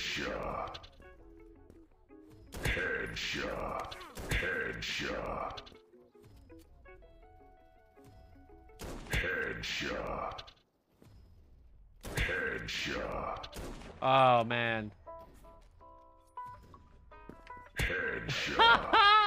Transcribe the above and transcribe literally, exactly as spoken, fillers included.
Headshot. Headshot. Headshot. Headshot. Headshot. Oh man. Headshot.